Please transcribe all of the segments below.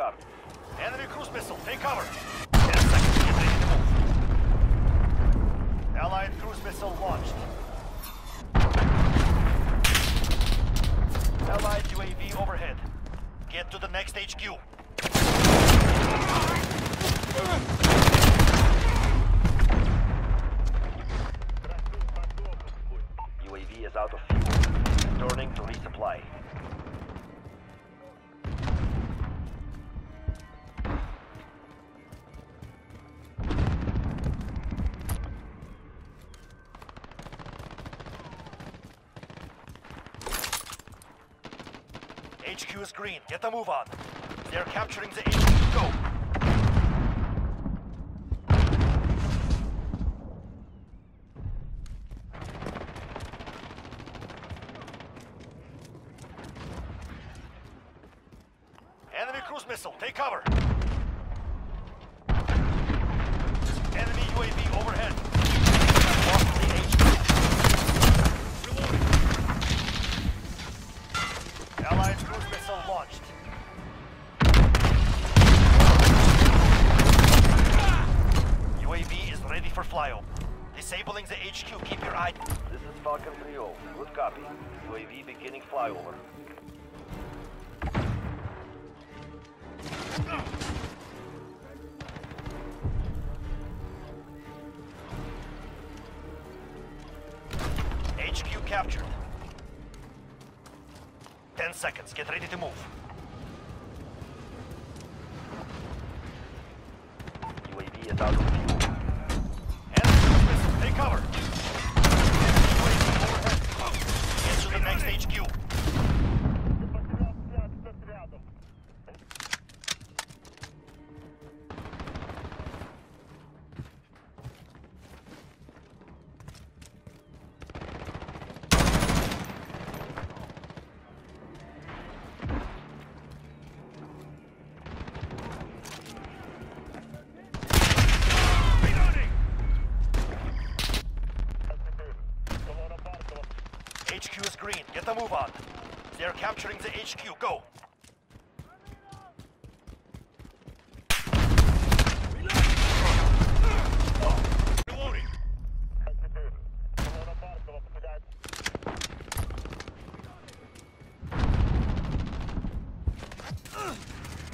up. Enemy cruise missile, take cover. 10 seconds, get ready to move. Allied cruise missile launched. Allied UAV overhead. Get to the next HQ. UAV is out of fuel. Turning to resupply. HQ is green. Get the move on. They're capturing the HQ. Go. Enemy cruise missile. Take cover. Enemy UAV overhead. Launched. UAV is ready for flyover. Disabling the HQ, keep your eye. This is Falcon 3 0. Good copy. UAV beginning flyover. HQ captured. 10 seconds, get ready to move. UAV is out of fuel. And take cover. UAV overhead. Get to the next HQ. HQ is green. Get the move on. They're capturing the HQ. Go. Reloading.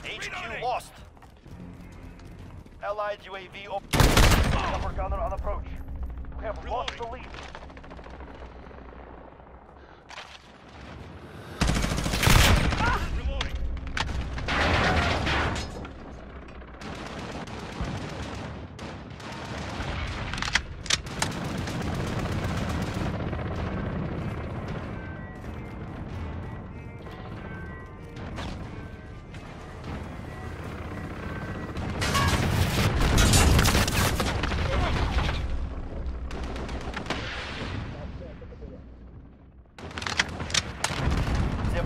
HQ lost. Allied UAV open. Cover gunner on approach. We have lost the lead.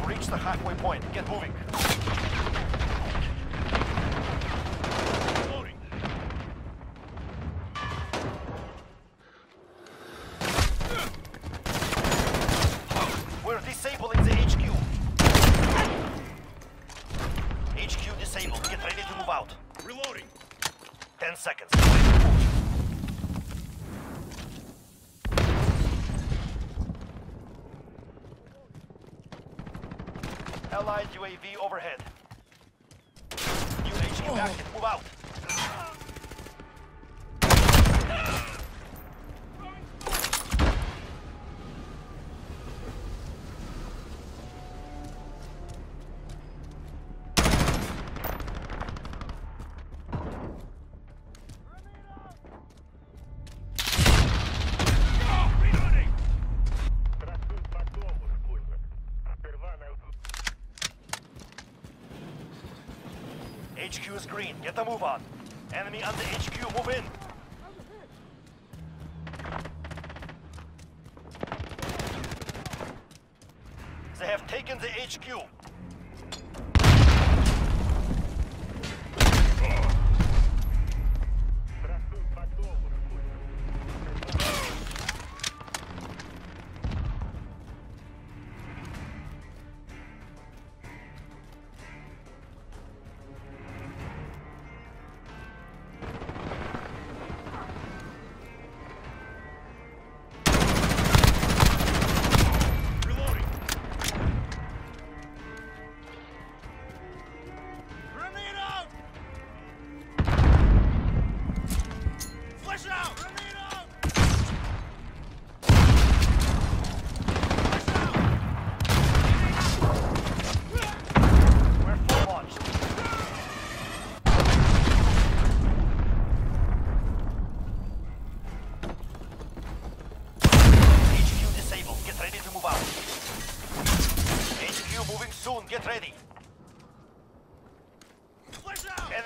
Reach the halfway point. Get moving. Reloading. We're disabling the HQ. HQ disabled. Get ready to move out. Reloading. 10 seconds. Allied UAV overhead. New HQ active. Move out. HQ is green. Get the move on. Enemy on the HQ. Move in. They have taken the HQ.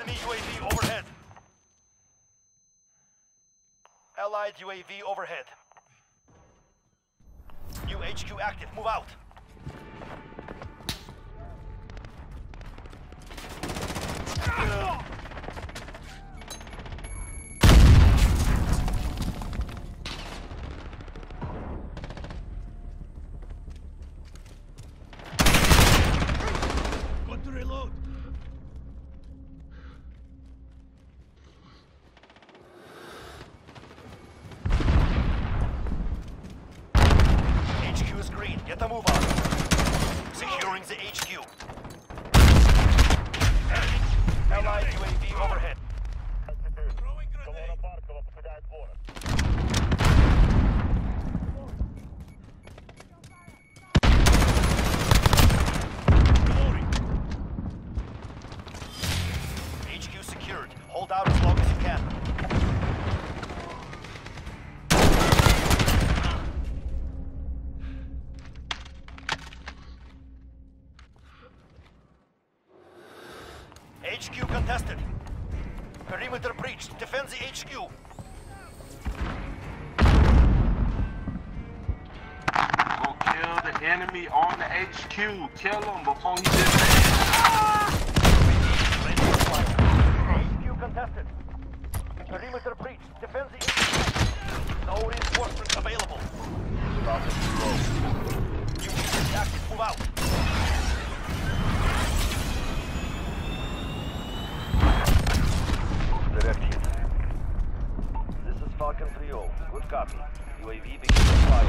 Enemy UAV overhead. Allied UAV overhead. New HQ active. Move out. Get the move on. Securing the HQ. Allied UAV overhead. Throwing grenade. HQ secured. Hold out as long as you can. HQ contested. Perimeter breached. Defend the HQ. Go kill the enemy on the HQ. Kill him before he did that. HQ contested. Perimeter breached. Defend the HQ. No reinforcements available. You need the active. Move out. Directed. This is Falcon 3 0. Good copy. UAV begins to fire.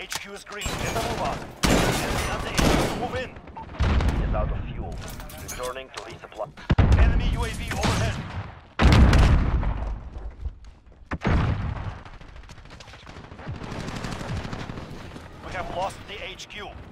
HQ is green. Get the move on. Move in. It's out of fuel. Returning to resupply. Enemy UAV overhead. We have lost the HQ.